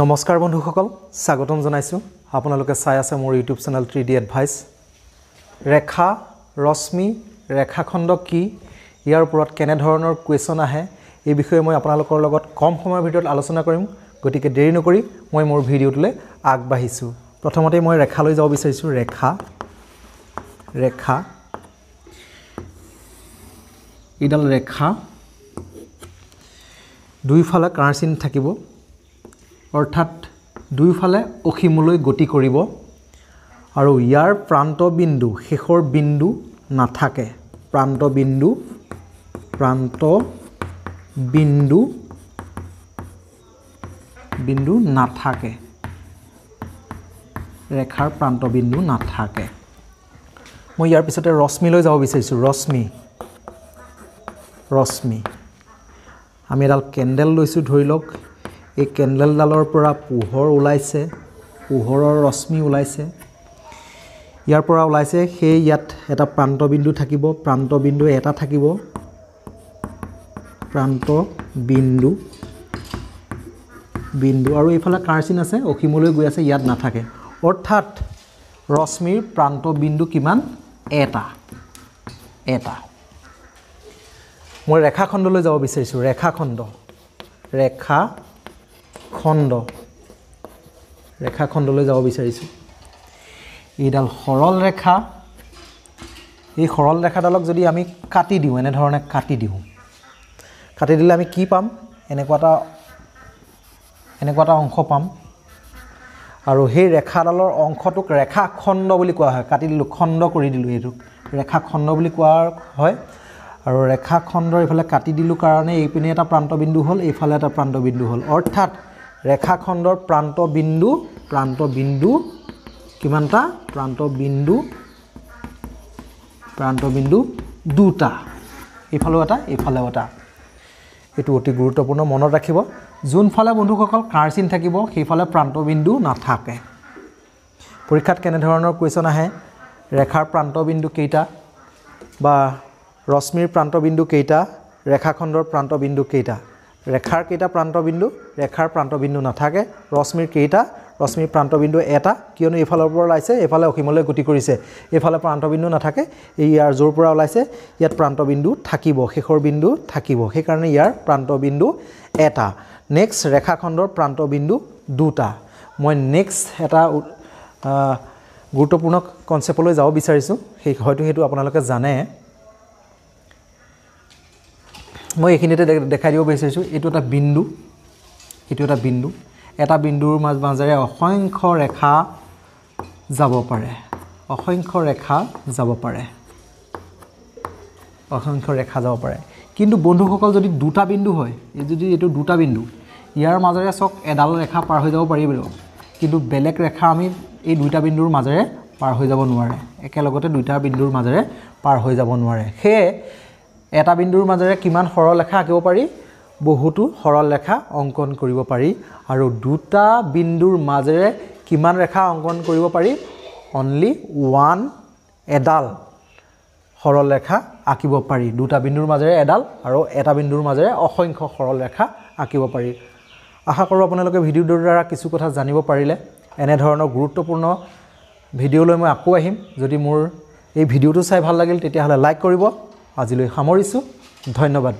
নমস্কাৰ বন্ধুসকল স্বাগতম জনাইছো আপোনালোকে চাই আছে মোৰ ইউটিউব চেনেল TD ADVICE ৰেখা ৰশ্মি ৰেখাখণ্ড কি ইয়াৰ ওপৰত কেনে ধৰণৰ কোৱেশ্চন আহে এই বিষয়ে মই আপোনালোকৰ লগত কম সময়ৰ ভিতৰত আলোচনা কৰিম গতিকে দেৰি নকৰি মই মোৰ ভিডিঅটোলৈ আগবাঢ়িছো প্ৰথমতে মই ৰেখালৈ যাব বিচাৰিছো ৰেখা ইডাল ৰেখা দুইফালে কাৰ্চিন থাকিব অৰ্থাৎ দুইফালে অখিমলৈ গতি কৰিব আৰু ইয়াৰ প্ৰান্তবিন্দু শেষৰ বিন্দু নাথাকে প্ৰান্তবিন্দু নাথাকে ৰেখাৰ প্ৰান্তবিন্দু নাথাকে মই ইয়াৰ পিছতে ৰশ্মিলৈ যাব বিচাৰিছো ৰশ্মি আমি এডাল কেন্ডেল লৈছো ধৰি লওক এই কেন্ডেল ডালৰ পৰা পোহৰ ওলাইছে পোহৰৰ ৰশ্মি ওলাইছে ইয়াৰ পৰা ওলাইছে সেই ইয়াত এটা প্ৰান্তবিন্দু থাকিব প্ৰান্তবিন্দু আৰু এইফালে কাৰ্চিন আছে অখিমলৈ গৈ আছে ইয়াত নাথাকে অৰ্থাৎ ৰশ্মিৰ প্ৰান্তবিন্দু কিমান এটা মই ৰেখাখণ্ডলৈ যাব বিচাৰিছো ৰেখাখণ্ডলৈ যাব বিচাৰিছো এইডাল সৰল ৰেখা এই সৰল ৰেখাডালক যদি আমি কাটি দিওঁ এনে ধৰণে কাটি দিলে আমি কি পাম এনেকুৱা এটা অংশ পাম আৰু সেই ৰেখাডালৰ অংশটোক ৰেখাখণ্ড বুলি কোৱা হয় কাটি দিলোঁ খণ্ড কৰি দিলোঁ এইটোক ৰেখাখণ্ড বুলি কোৱা হয় আৰু ৰেখাখণ্ডৰ এইফালে কাটি দিলোঁ কাৰণে এইপিনে এটা প্ৰান্তবিন্দু হ'ল এইফালে এটা প্ৰান্তবিন্দু হ'ল অৰ্থাৎ ৰেখাখণ্ডৰ প্ৰান্তবিন্দু কিমানটা প্ৰান্তবিন্দু দুটা এইফালে এটা এইফালে এটা এটো অতি গুৰুত্বপূৰ্ণ মনত ৰাখিব যোনফালে বন্ধুসকল কাৰ্চিন থাকিব সেইফালে প্ৰান্তবিন্দু নাথাকে পৰীক্ষাত কেনে ধৰণৰ কোৱেশ্চন আহে ৰেখাৰ প্ৰান্তবিন্দু কেইটা বা ৰশ্মিৰ প্ৰান্তবিন্দু কেইটা ৰেখাখণ্ডৰ প্ৰান্তবিন্দু কেইটা ৰেখাৰ কেইটা প্ৰান্তবিন্দু ৰেখাৰ প্ৰান্তবিন্দু নাথাকে ৰশ্মিৰ কেইটা ৰশ্মিৰ প্ৰান্তবিন্দু এটা কিয়নো এইফালৰ পৰা ওলাইছে এইফালে অখিমলৈ গতি কৰিছে এইফালে প্ৰান্তবিন্দু নাথাকে ইয়াৰ জোৰ পৰা ওলাইছে ইয়াত প্ৰান্তবিন্দু থাকিব শেষৰ বিন্দু থাকিব সেই কাৰণে ইয়াৰ প্ৰান্তবিন্দু এটা নেক্সট ৰেখাখণ্ডৰ প্ৰান্তবিন্দু দুটা মই নেক্সট এটা গুৰুত্বপূৰ্ণ কনসেপ্টলৈ যাব বিচাৰিছো সেই হয়তো হেতু আপোনালোকে জানে মই এখিনিতে দেখাই দিব বিচাৰিছো এইটো এটা বিন্দু এটা বিন্দুৰ মাজৰে অসংখ্য ৰেখা যাব পাৰে কিন্তু বন্ধুসকল যদি দুটা বিন্দু হয় যদি এইটো দুটা বিন্দু ইয়াৰ মাজৰে চক এডাল ৰেখা পাৰ হৈ যাব পাৰিব কিন্তু বেলেগ ৰেখা আমি এই দুটা বিন্দুৰ মাজৰে পাৰ হৈ যাব নোৱাৰে একেলগতে দুটা বিন্দুৰ মাজৰে পাৰ হৈ যাব নোৱাৰে হে এটা বিন্দুৰ মাজৰে কিমান সৰল ৰেখা আঁকিব পাৰি বহুতো সৰল ৰেখা অঙ্কন কৰিব পাৰি আৰু দুটা বিন্দুৰ মাজৰে কিমান ৰেখা অঙ্কন কৰিব পাৰি অনলি ওয়ান এডাল সৰল ৰেখা আঁকিব পাৰি দুটা বিন্দুৰ মাজৰে এডাল আৰু এটা বিন্দুৰ মাজৰে অসংখ্য সৰল ৰেখা আঁকিব পাৰি আশা কৰোঁ আপোনালোকে ভিডিঅ'ৰ দ্বাৰা কিছু কথা জানিব পাৰিলে এনে ধৰণৰ গুৰুত্বপূৰ্ণ ভিডিঅ'লৈ মই আকৌ আহিম যদি মোৰ এই ভিডিঅ'টো চাই ভাল লাগিল তেতিয়াহ'লে লাইক কৰিব আজিলৈ সামৰিছো ধন্যবাদ।